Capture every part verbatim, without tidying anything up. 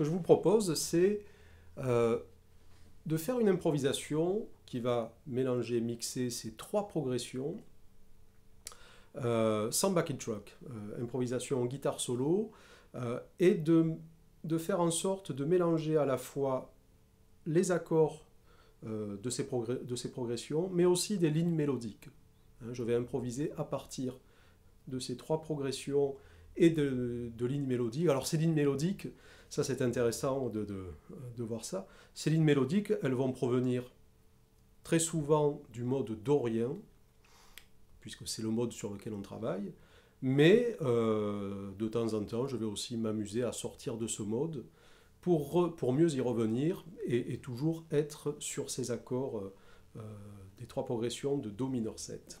que je vous propose, c'est euh, de faire une improvisation qui va mélanger, mixer ces trois progressions euh, sans backing track, euh, improvisation en guitare solo, euh, et de, de faire en sorte de mélanger à la fois les accords euh, de, ces de ces progressions, mais aussi des lignes mélodiques. Hein, je vais improviser à partir de ces trois progressions et de, de lignes mélodiques. Alors ces lignes mélodiques, ça c'est intéressant de, de, de voir ça, ces lignes mélodiques, elles vont provenir très souvent du mode dorien, puisque c'est le mode sur lequel on travaille, mais euh, de temps en temps, je vais aussi m'amuser à sortir de ce mode pour, re, pour mieux y revenir et, et toujours être sur ces accords euh, des trois progressions de Do mineur sept.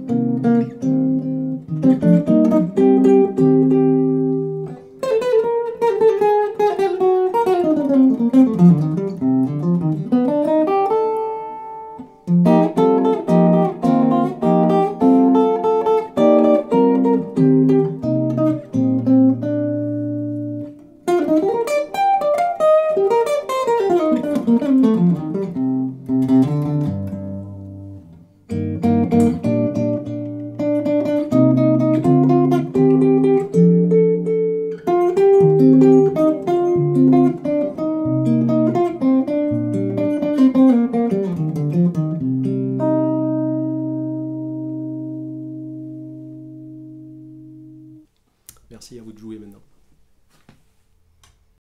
Merci à vous de jouer maintenant.